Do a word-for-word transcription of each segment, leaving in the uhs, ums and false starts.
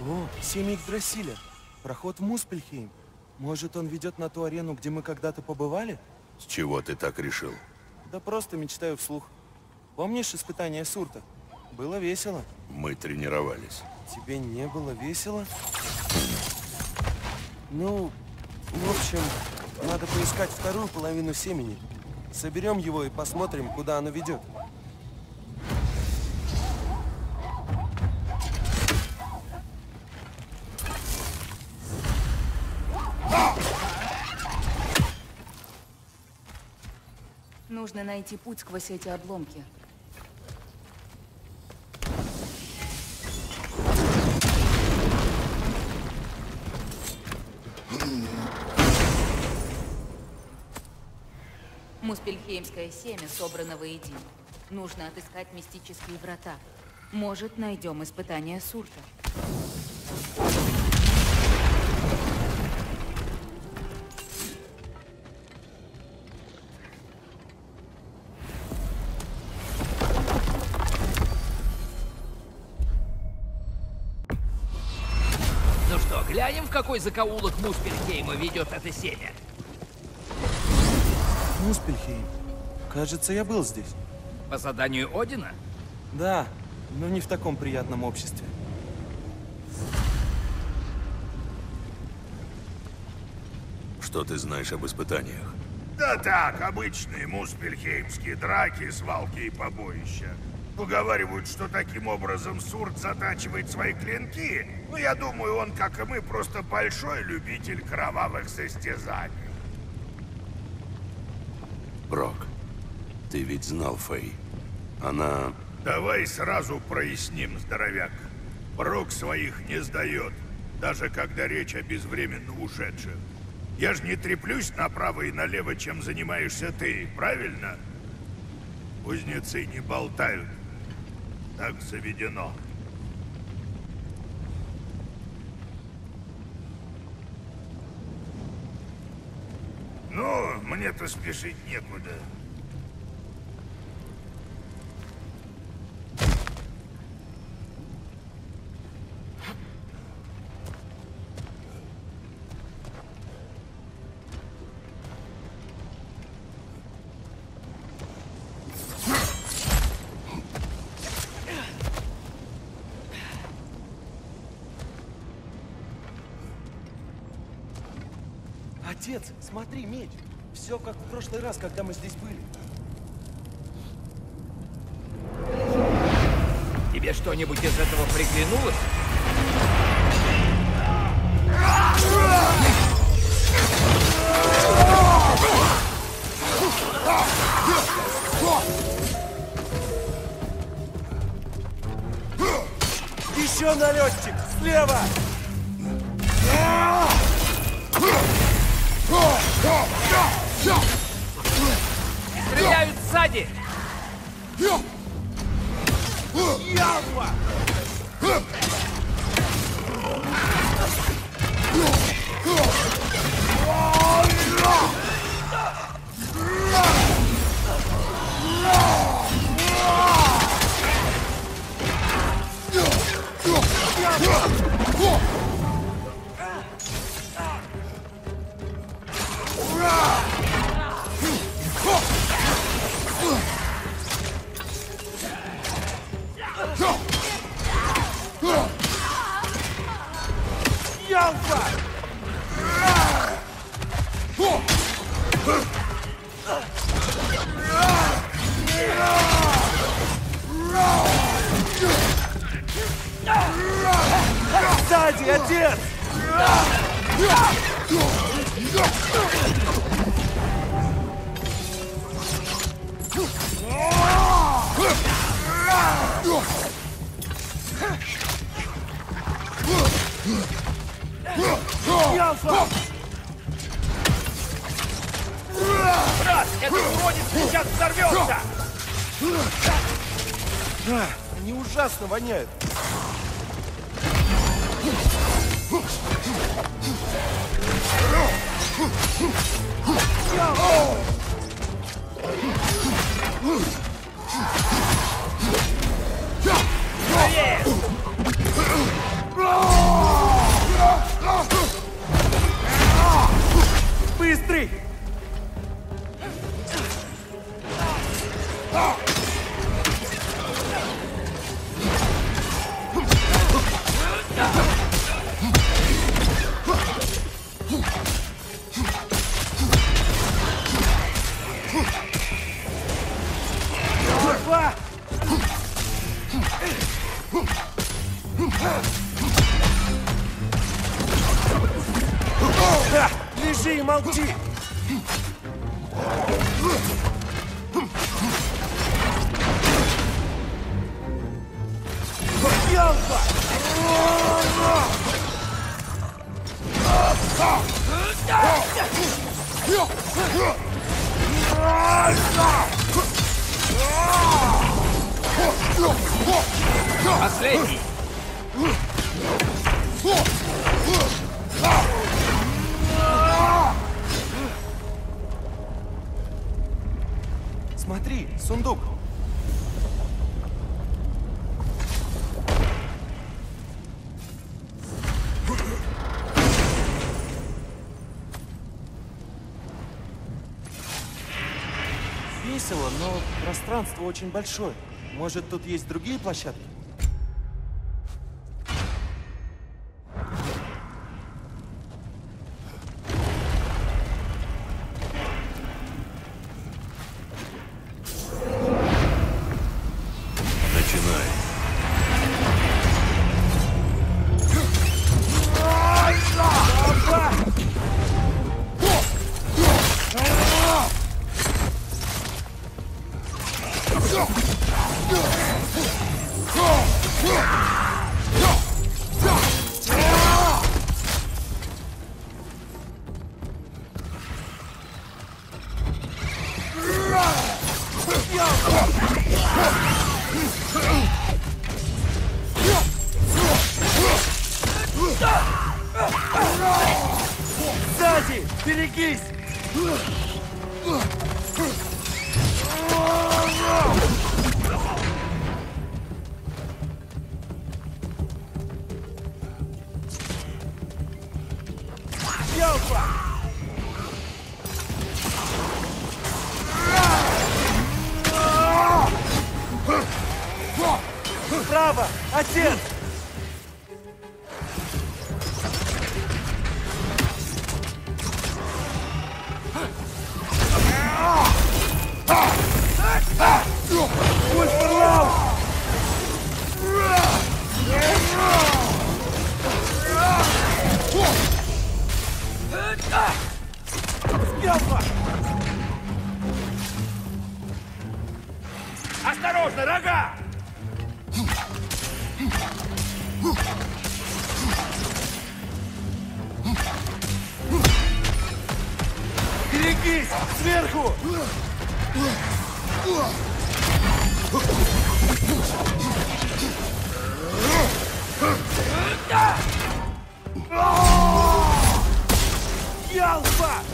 О, семейк Драссилер. Проход в Муспельхейм. Может, он ведет на ту арену, где мы когда-то побывали? С чего ты так решил? Да просто мечтаю вслух. Помнишь испытание Сурта? Было весело. Мы тренировались. Тебе не было весело? Ну, в общем, надо поискать вторую половину семени. Соберем его и посмотрим, куда оно ведет. Нужно найти путь сквозь эти обломки. Муспельхеймское семя собрано воедино. Нужно отыскать мистические врата. Может, найдем испытание Сурта. Ну что, глянем, в какой закоулок Муспельхейма ведет это семя? Муспельхейм. Кажется, я был здесь. По заданию Одина? Да, но не в таком приятном обществе. Что ты знаешь об испытаниях? Да так, обычные муспельхеймские драки, свалки и побоища. Уговаривают, что таким образом Сурт затачивает свои клинки, но я думаю, он, как и мы, просто большой любитель кровавых состязаний. Брок, ты ведь знал Фей. Она... Давай сразу проясним, здоровяк. Брок своих не сдает, даже когда речь о безвременно ушедших. Я же не треплюсь направо и налево, чем занимаешься ты, правильно? Кузнецы не болтают. Так заведено. Ну, мне-то спешить некуда. Отец, смотри, меч. Все как в прошлый раз, когда мы здесь были. Тебе что-нибудь из этого приглянулось? Еще налетчик! Слева! Стреляют сзади! Ялпа! Отец! Брат, этот уродец сейчас взорвется! Да, они ужасно воняют. Oh! Лежи и молчи! Ялпа! Последний! Смотри, сундук. Весело, но пространство очень большое. Может, тут есть другие площадки? Страва, отец! Осторожно, рога! Берегись! Сверху! Ялпа! Ах!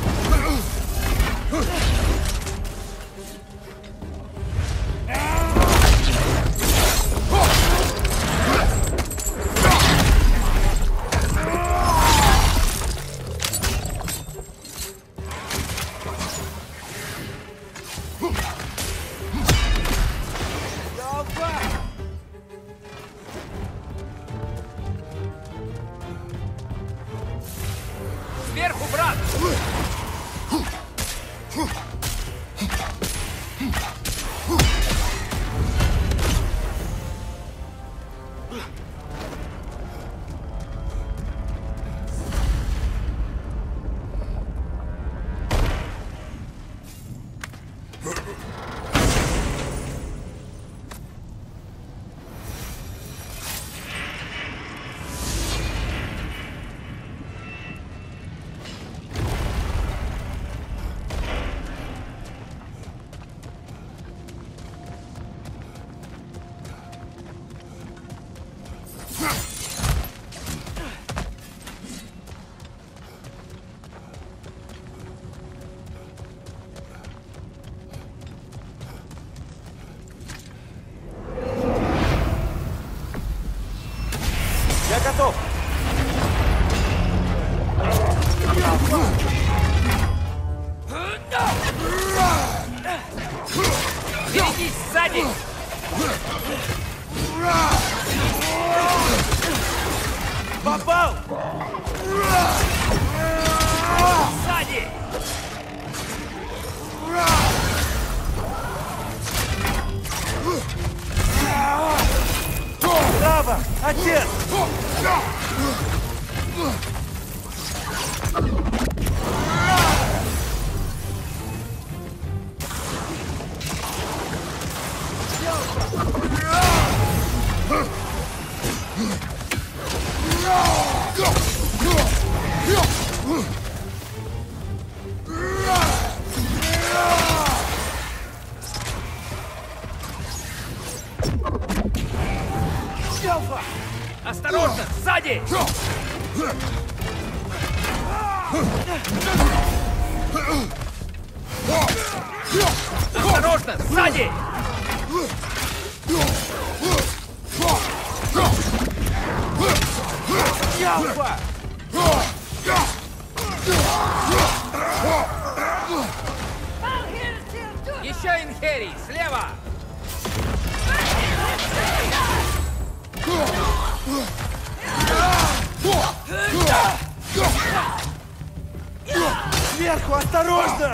Берегись сзади! Попал! Сзади! Страва! Отец! Ялпа! Осторожно! Сзади! Осторожно! Сзади! Ялпа! Еще Инхерий! Слева! Сверху, осторожно!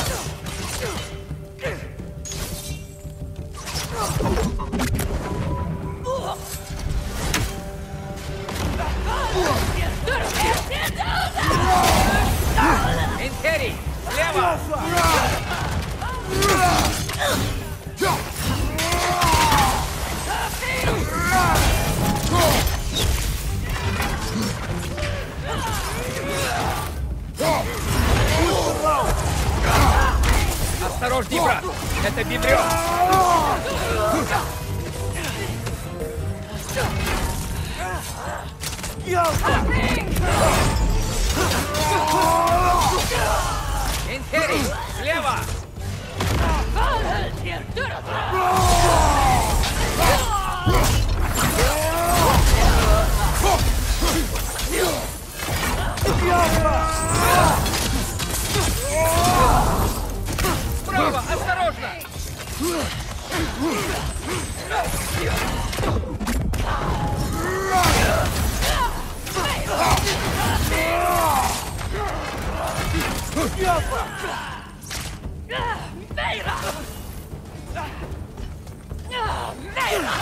Инхерий, слева! Осторожней, брат! Это бибрёк! Инхерий, слева! Справа, осторожно! Мейра! Мейра!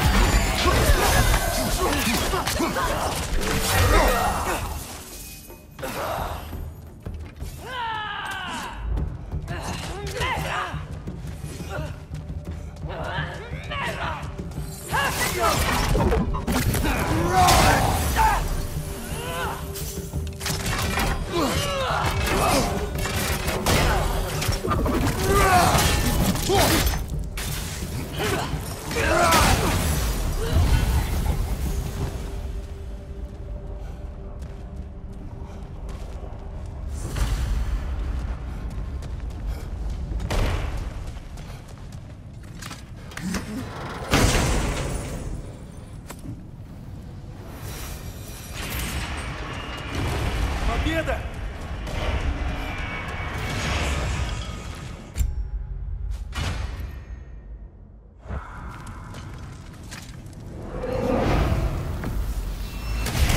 Победа!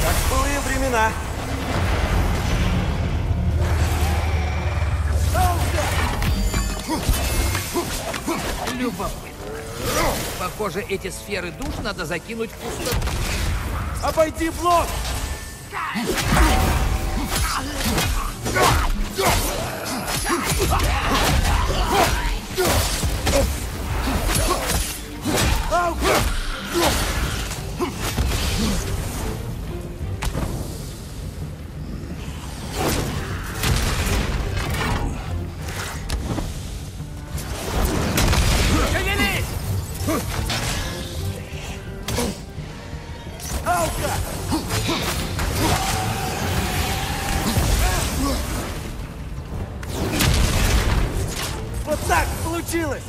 Как в былые времена. Любопытно. Похоже, эти сферы душ надо закинуть в пустоту. Обойди блок! Шевелись! Алка! Вот так получилось!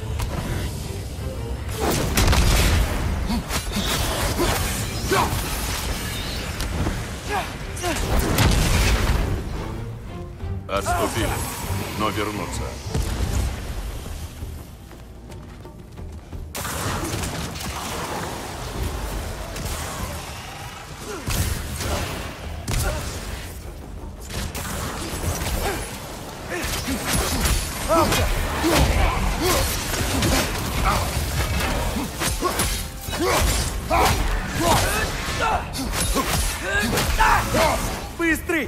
Отступили, но вернуться. Быстрый!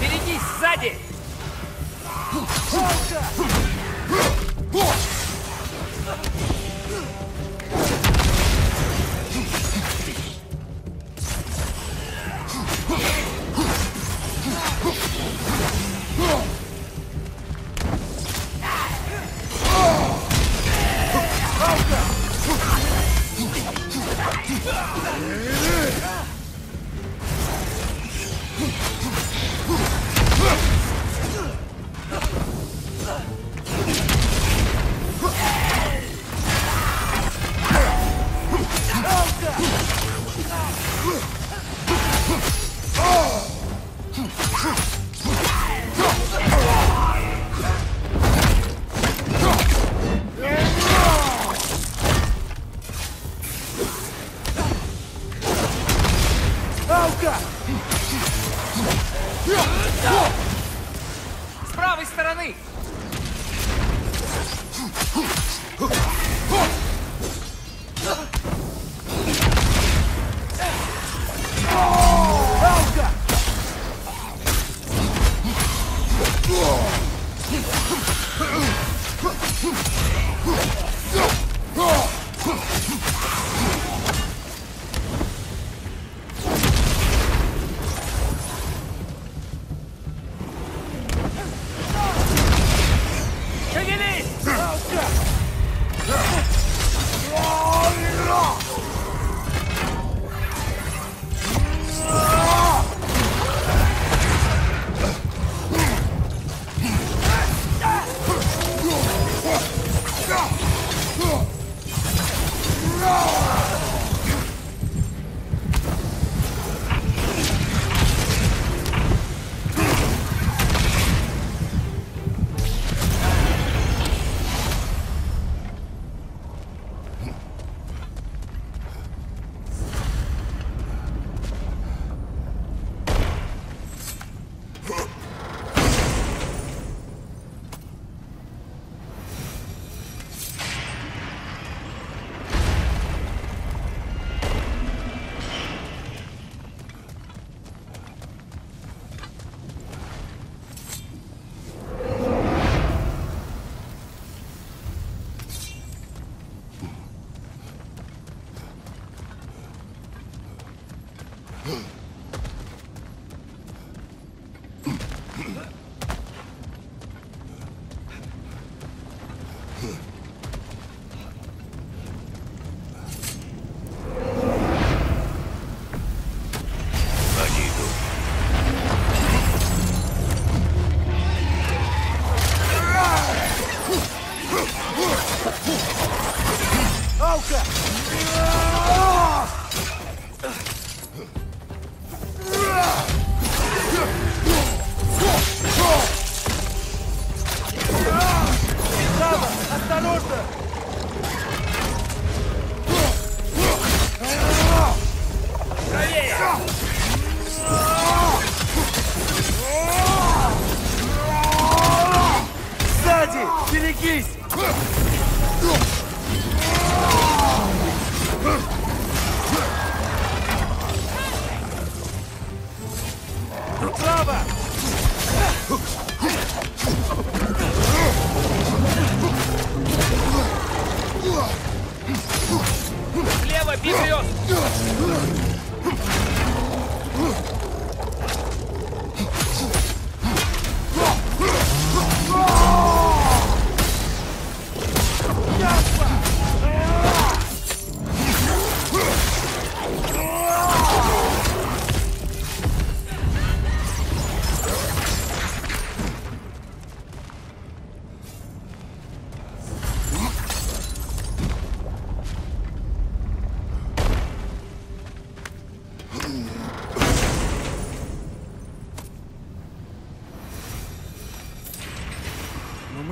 Берегись сзади!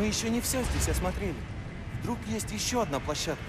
Еще не все здесь осмотрели. Вдруг есть еще одна площадка.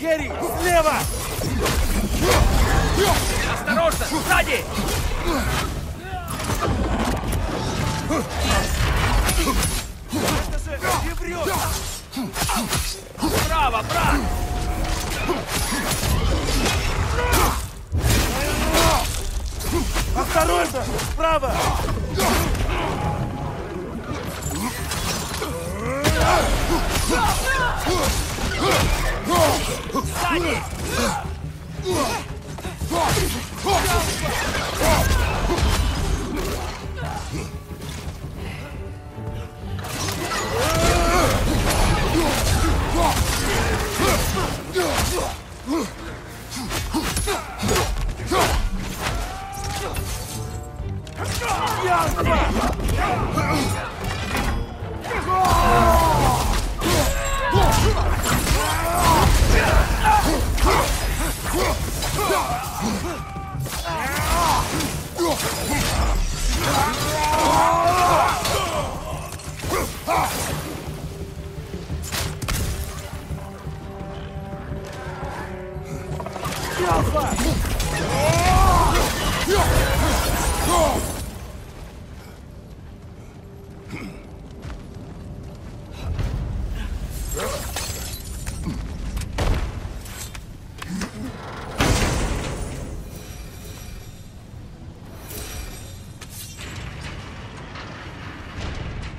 Керри, слева! Осторожно, сзади! Право, брат! Осторожно, справа! Сзади!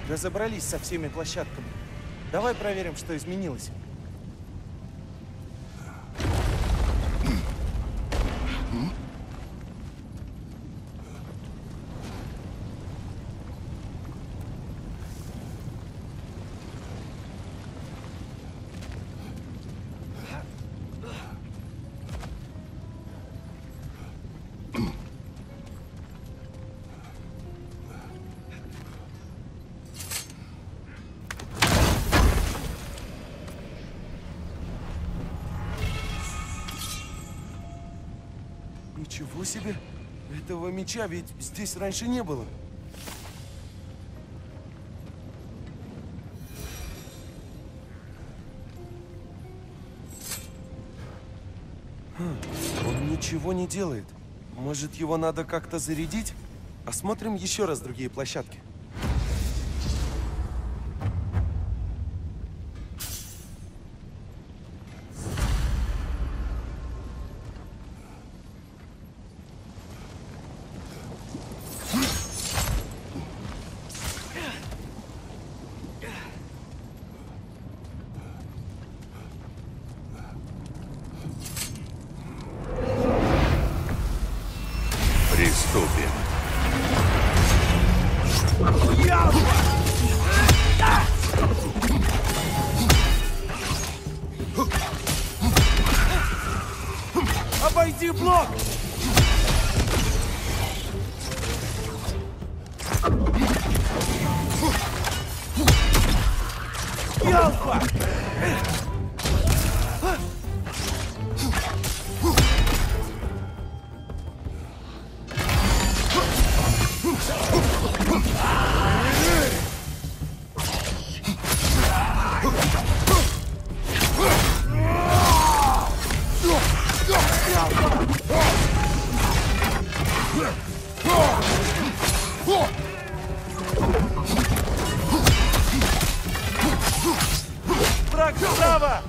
Разобрались со всеми площадками. Давай проверим, что изменилось. Ничего себе! Этого меча ведь здесь раньше не было. Хм, он ничего не делает. Может, его надо как-то зарядить? Осмотрим еще раз другие площадки. приступим. Обойди блок! Ялпа! Брок, Страва!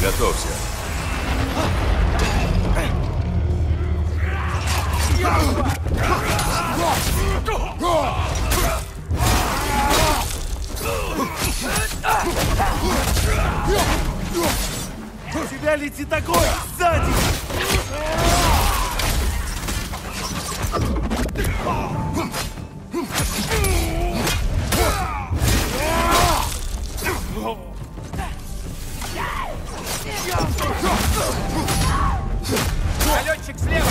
Готовься. У тебя летит огонь сзади! Налетчик слева!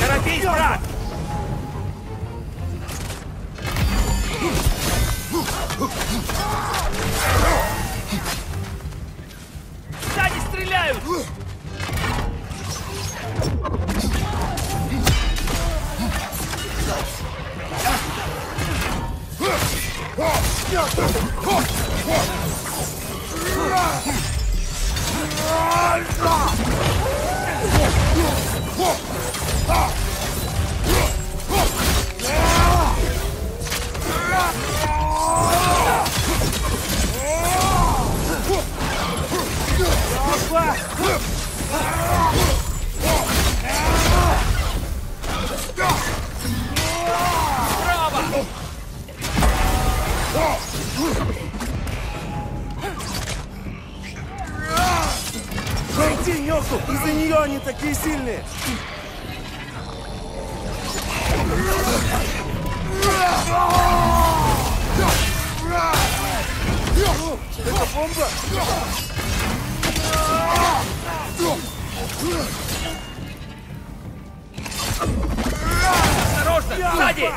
Торопись, брат! Oh! Из-за нее они такие сильные! Это бомба! Осторожно! Сзади!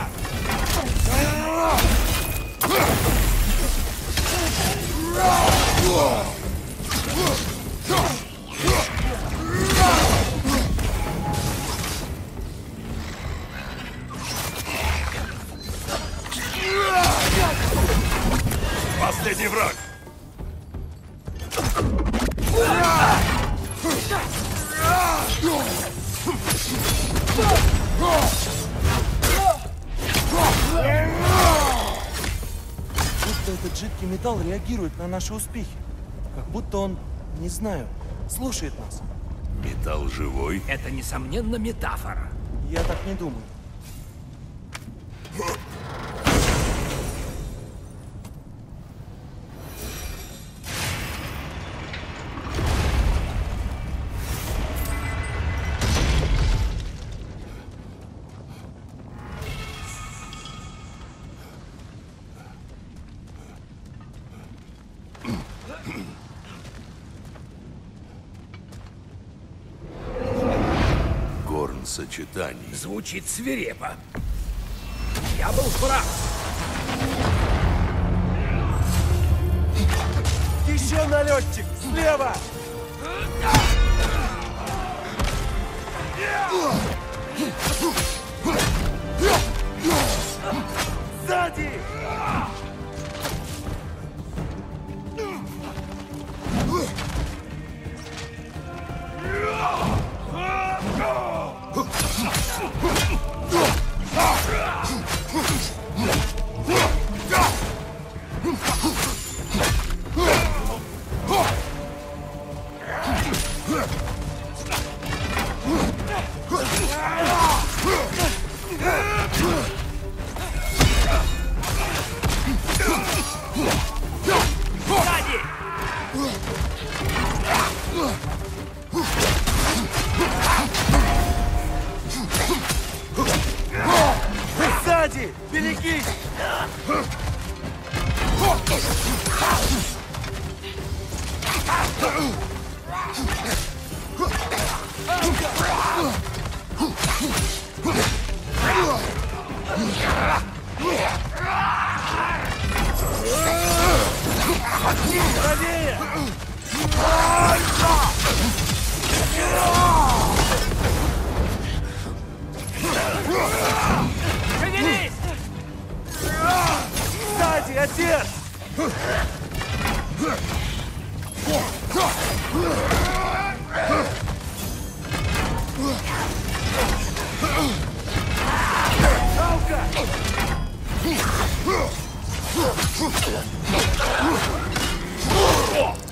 Последний враг! Будто этот жидкий металл реагирует на наши успехи. Как будто он, не знаю, слушает нас. Металл живой? Это, несомненно, метафора. Я так не думаю. Сочетание. Звучит свирепо. Я был прав. Еще налетчик! Слева! Сзади!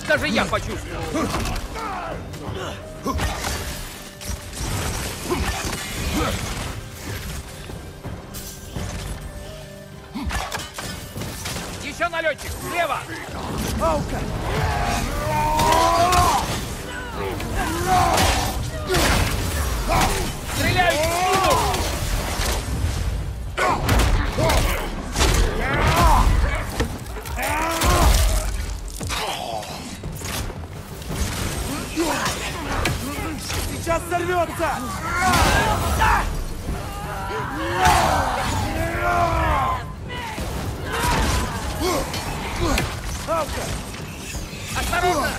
Даже я почувствовал. Еще налетчик! Слева! Аука! Стреляют в спину! Сейчас сорвется! Осторожно!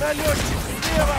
Налетчик слева!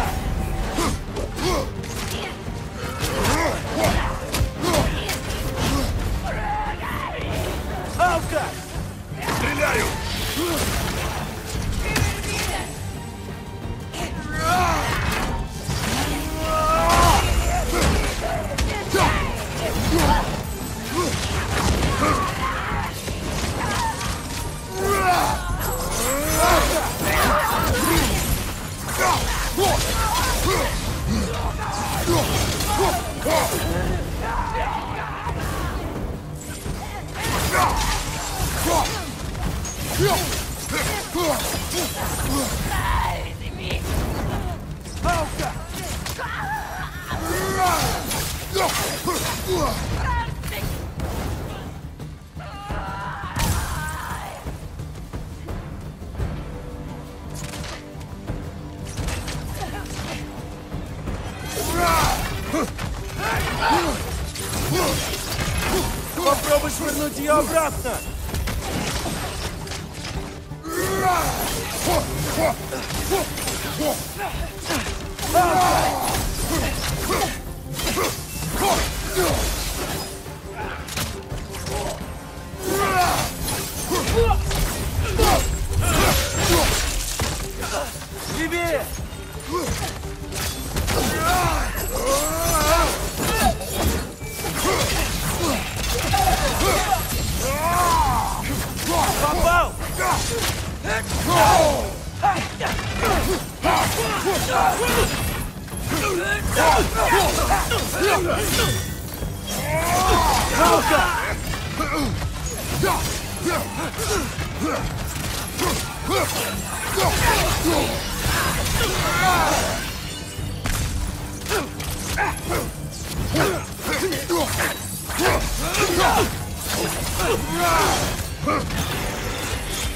Попробуй швырнуть ее обратно! Живее!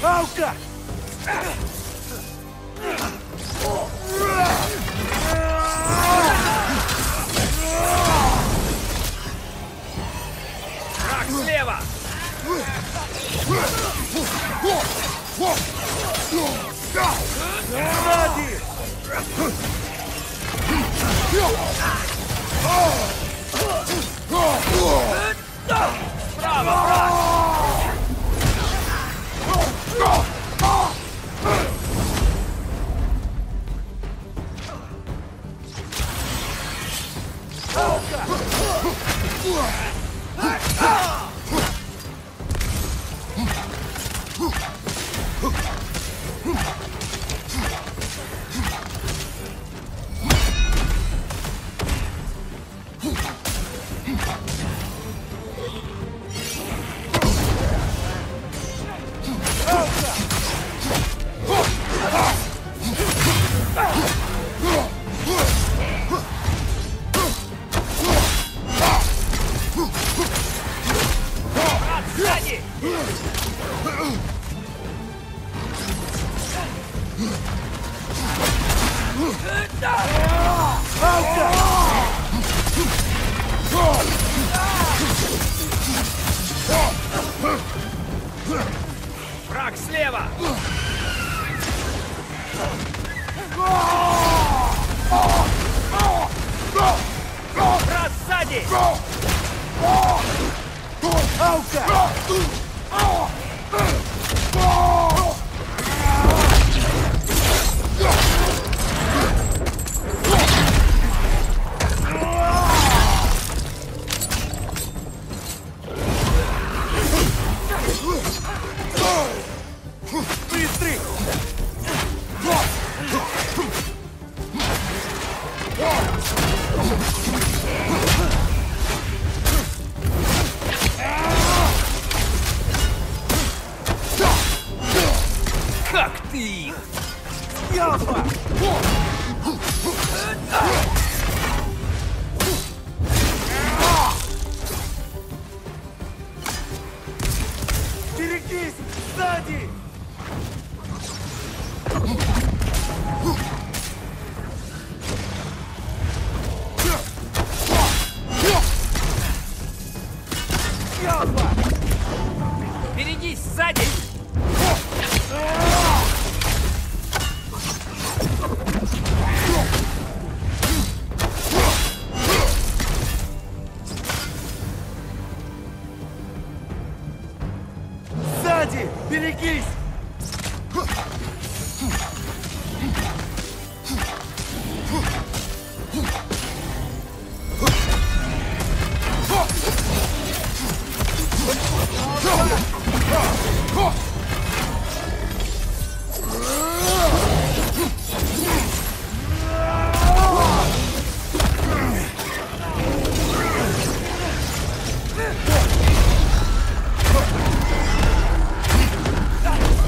Попал! Жалко! Палка! Так, слева! Ради! Браво, браво! Враг слева! Враг сзади! Аука! Как ты? Ялпа! Берегись! Сзади! Ялпа! Берегись! Сзади! Берегись! Let's go.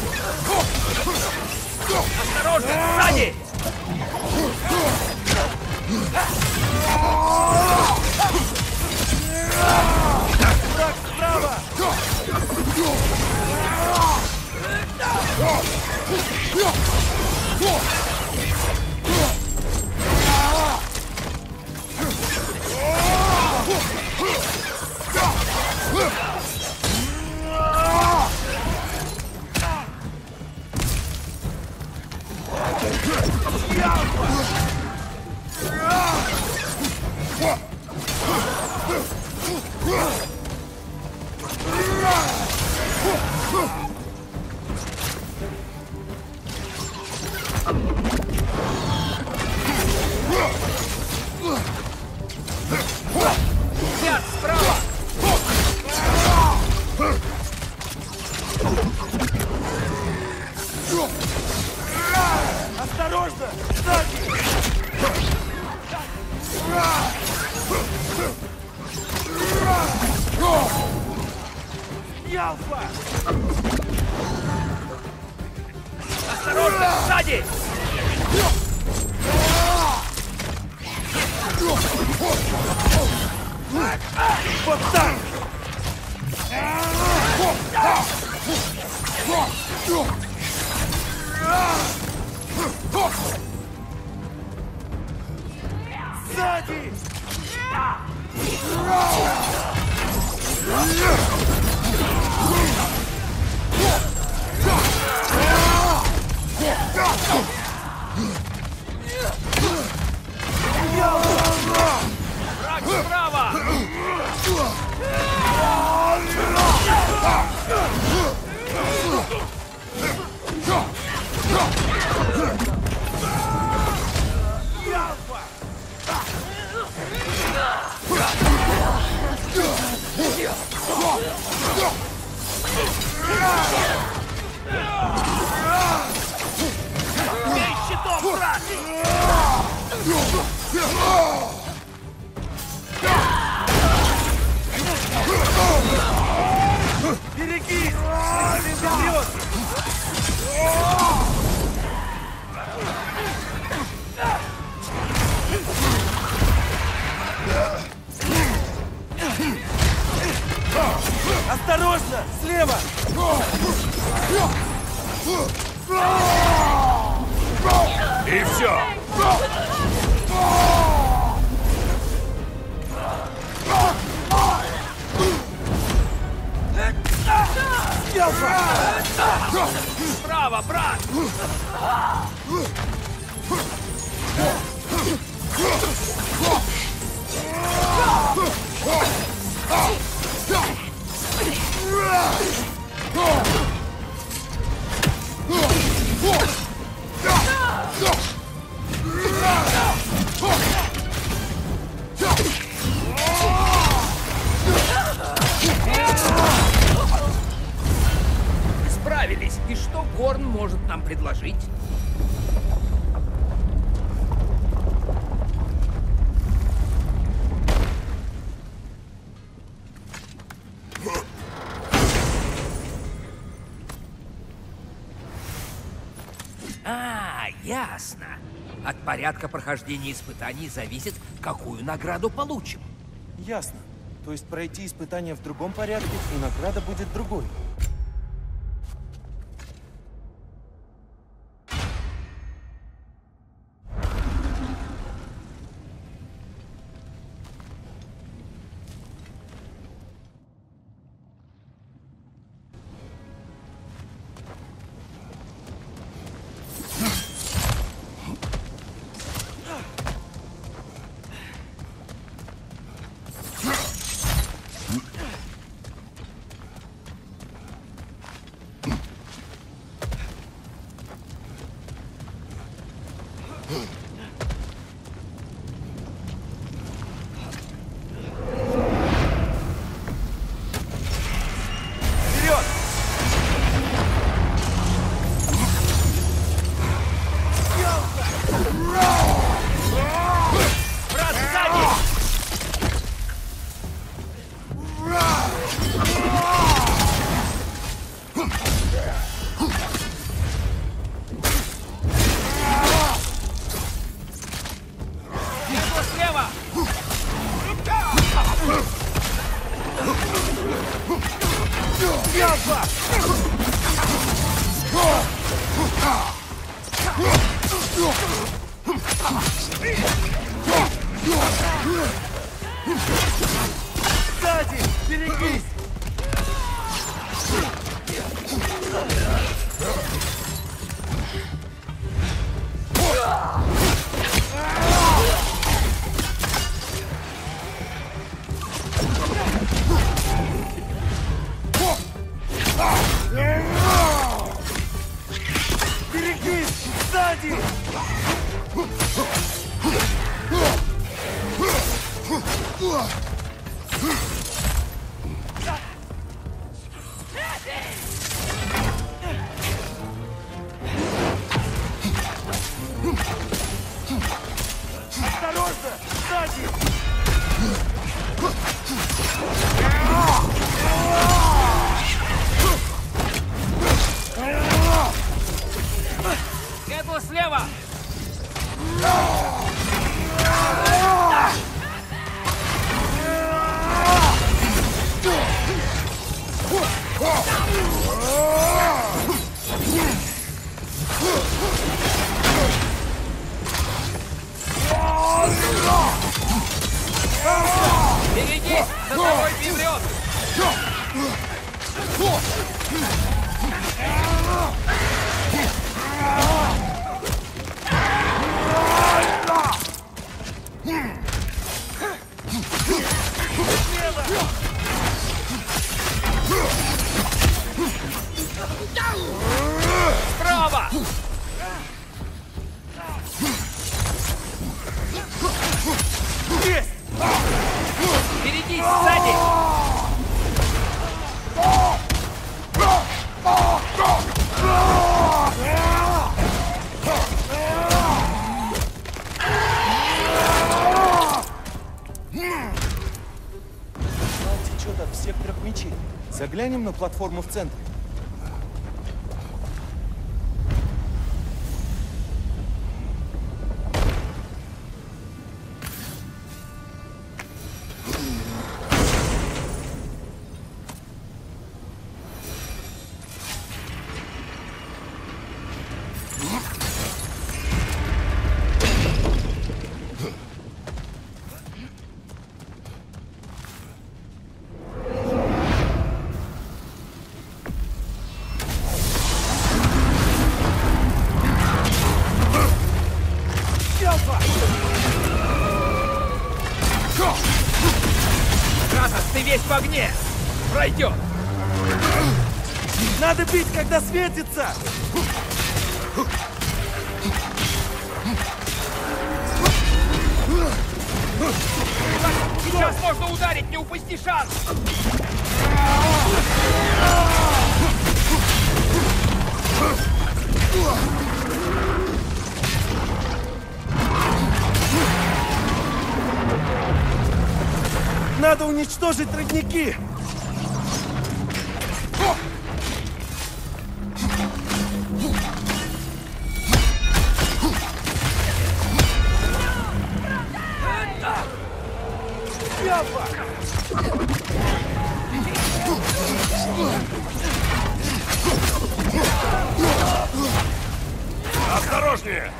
Осторожно, сзади! Брок справа! Взят справа! Осторожно! Ялпа! Осторожно, сзади! Вот так! Сзади! Враг справа! Ялпа! Бей щитом, брат! Берегись! Осторожно! Слева! И все! Справа, брат! Справились. И что Горн может нам предложить? А, ясно. От порядка прохождения испытаний зависит, какую награду получим. Ясно. То есть пройти испытания в другом порядке, и награда будет другой. Ялпа! Кстати, берегись! Берегись! Сзади! Осторожно! Сзади! Кэтлу слева! Берегись! За тобой вперед! Страва! Есть! Берегись сзади! Течет от всех трех мечей. Заглянем на платформу в центре. Пройдет! Надо бить, когда светится! Сейчас можно ударить, не упусти шанс! Надо уничтожить родники! Осторожнее!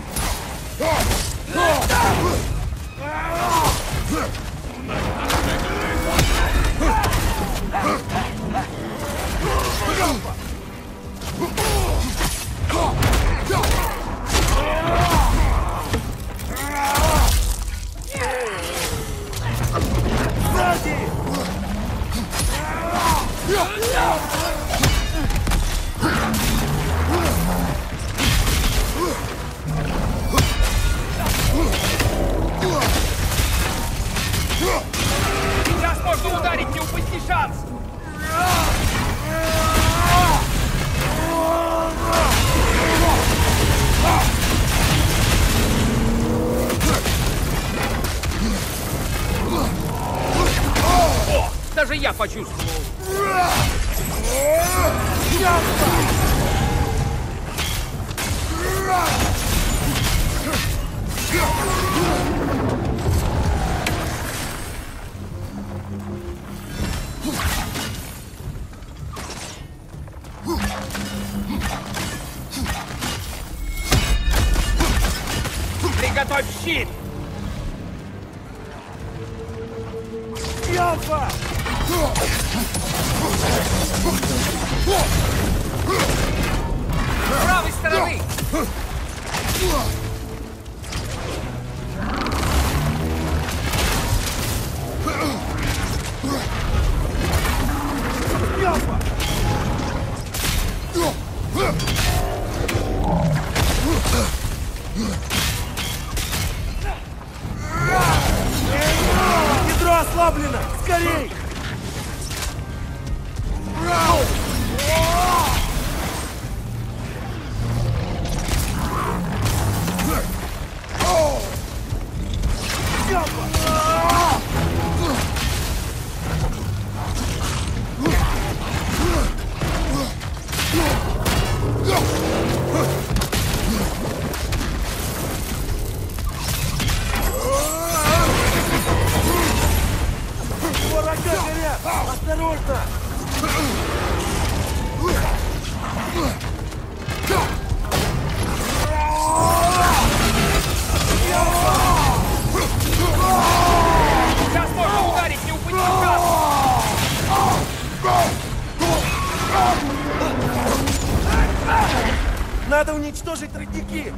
Даже я почувствовал. щит! Ялпа! С правой стороны! Ялпа! Ядро ослаблено! Скорей! Надо уничтожить родники!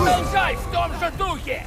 Продолжай в том же духе!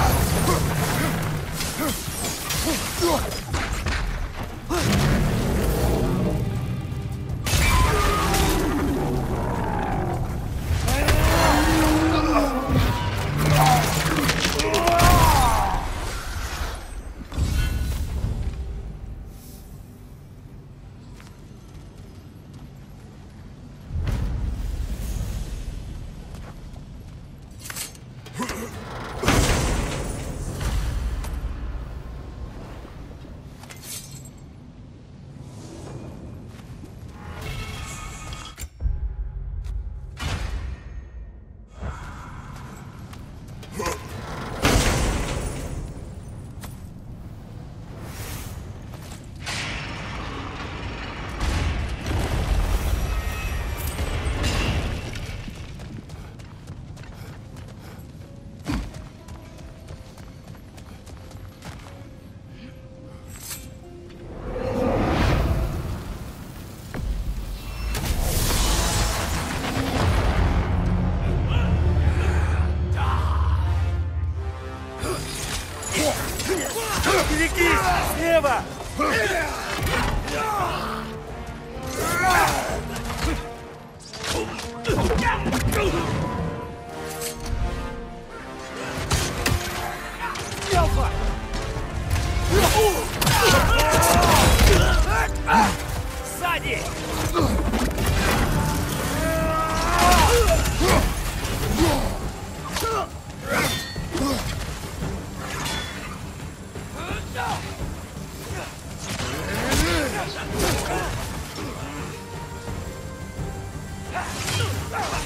Ah!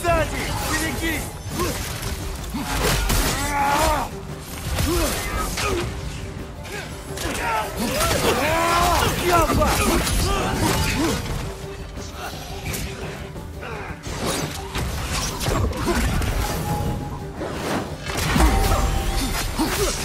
Сзади! Берегись! Ялпа!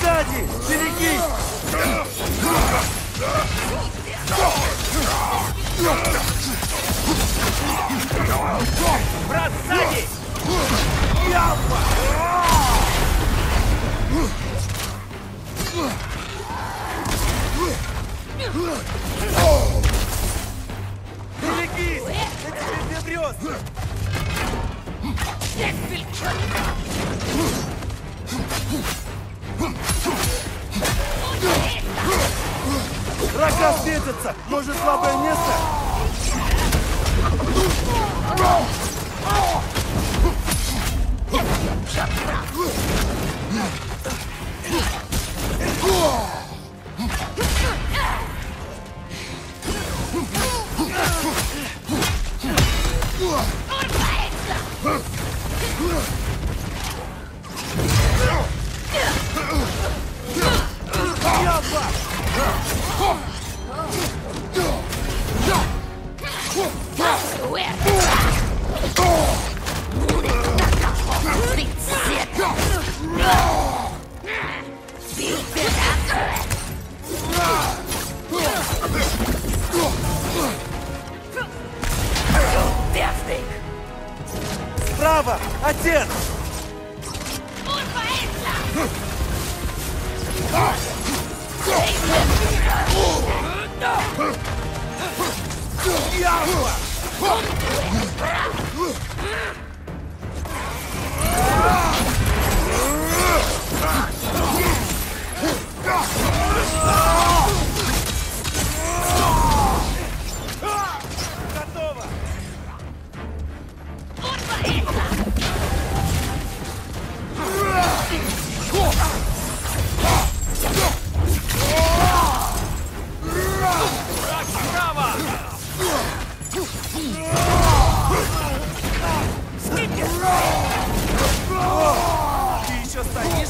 Сзади! Береги! Брат, сзади! Ялпа! Берегись! Это тебе врёт! Врага светится! Может, слабое место? Страва, отец! Готово! Ты еще стоишь?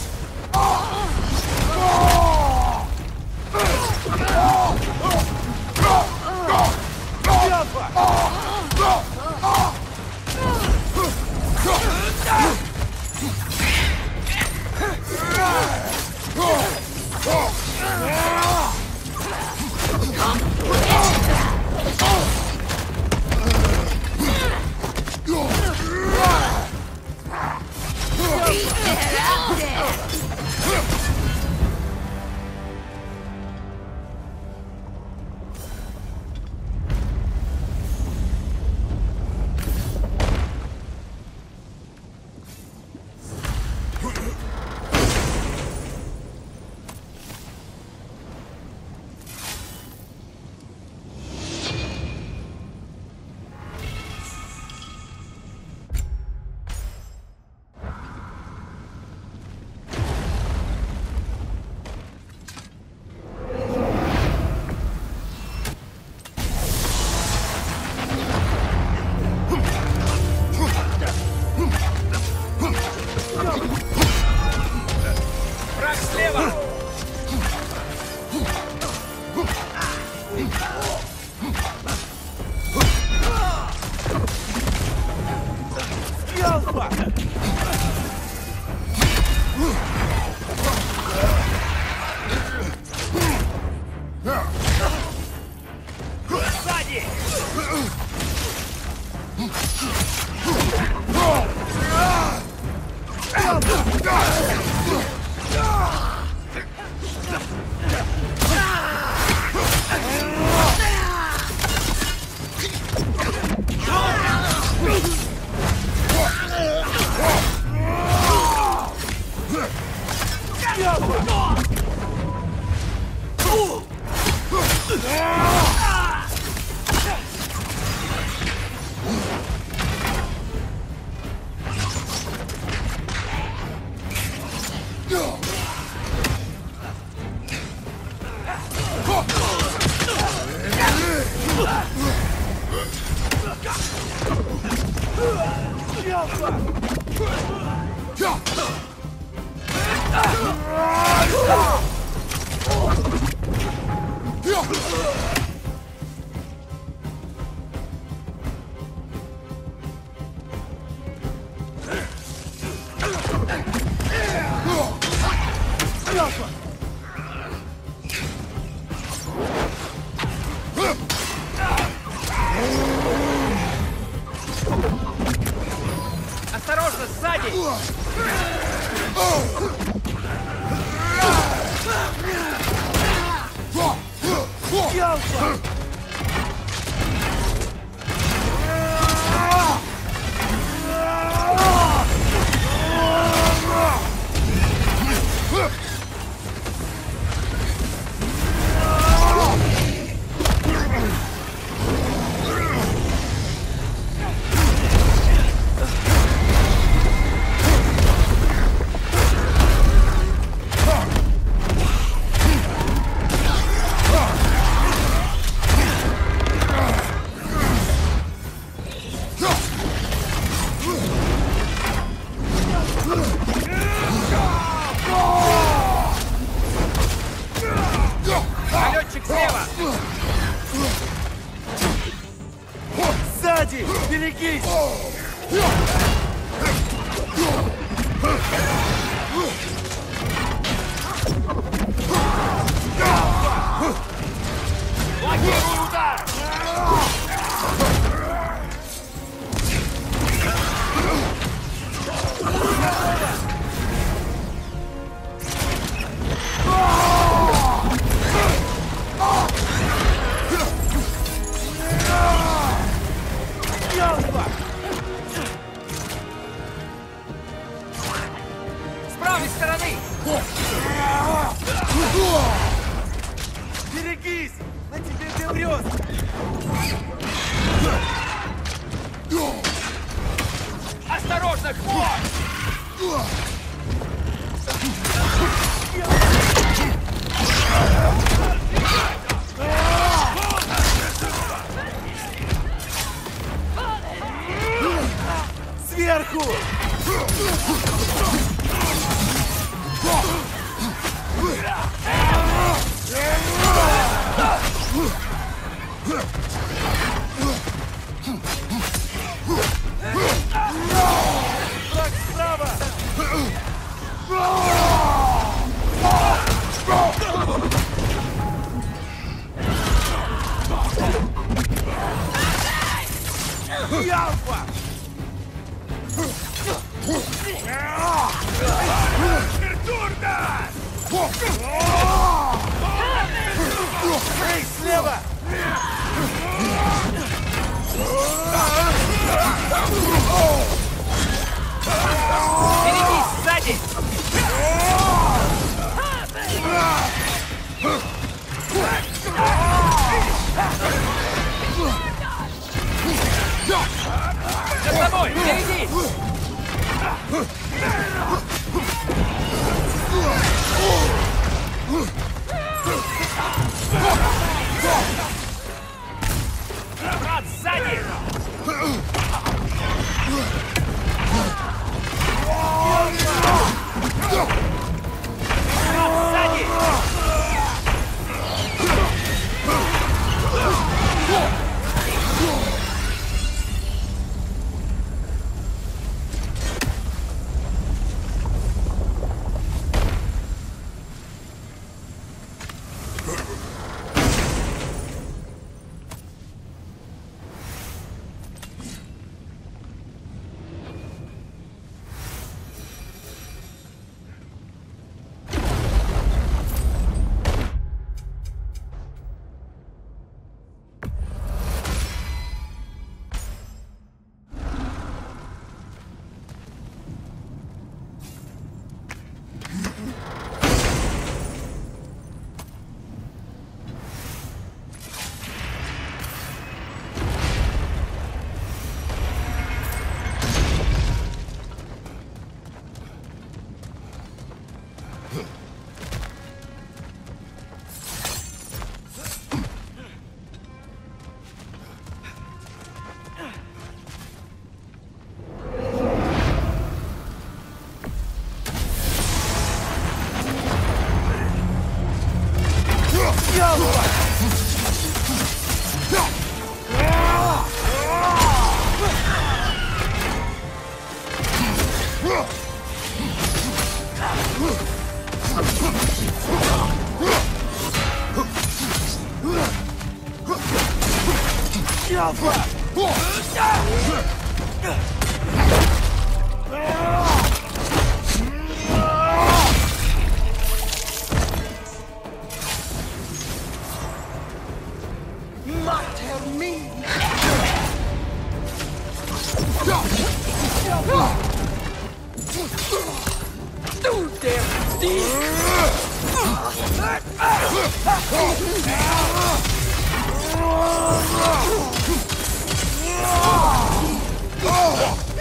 Ялпа!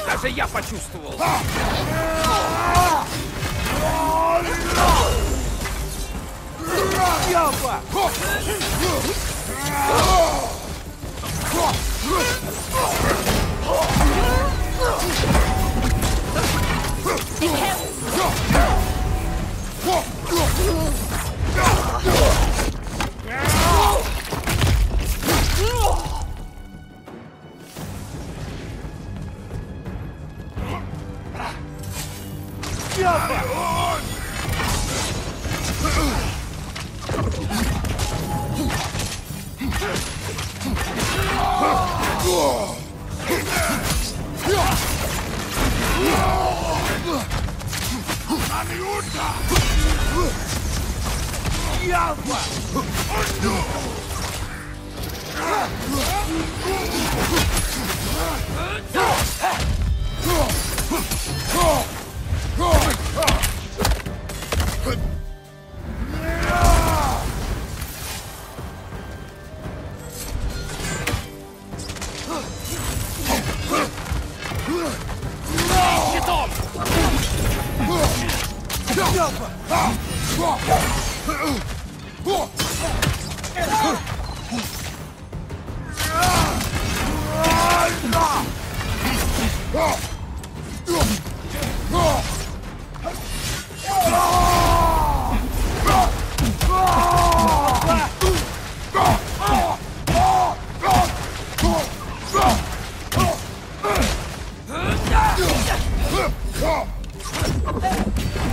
Даже я почувствовал. Ялпа!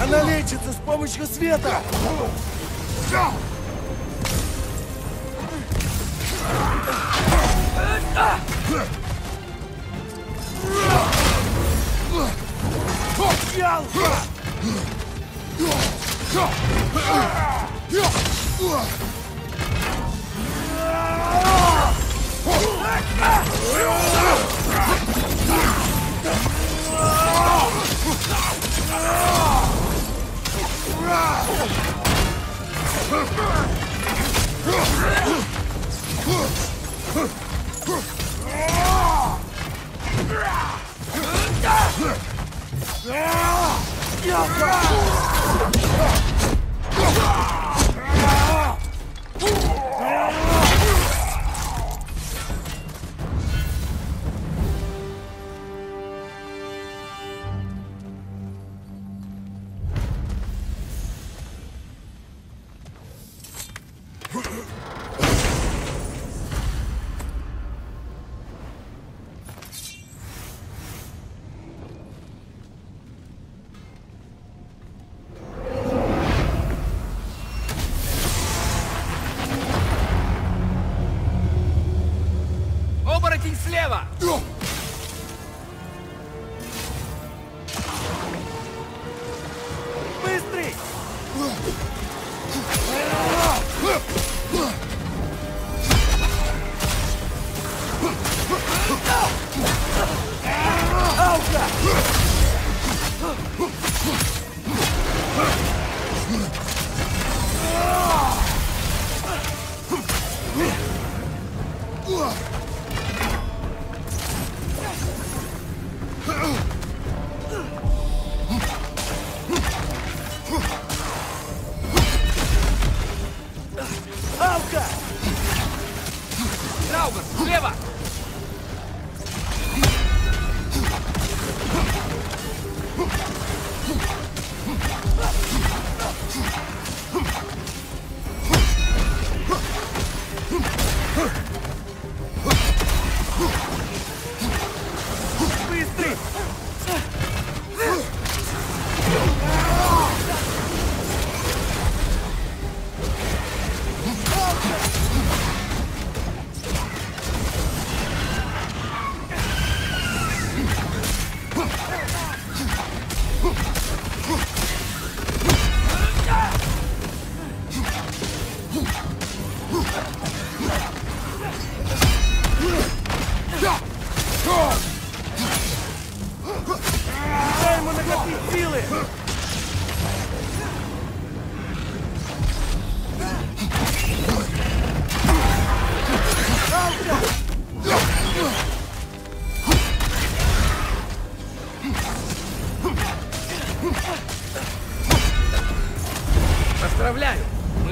Она лечится с помощью света! Ах!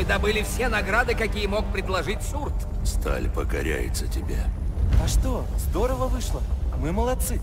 добыли все награды, какие мог предложить Сурт. Сталь покоряется тебе. А что, здорово вышло. Мы молодцы.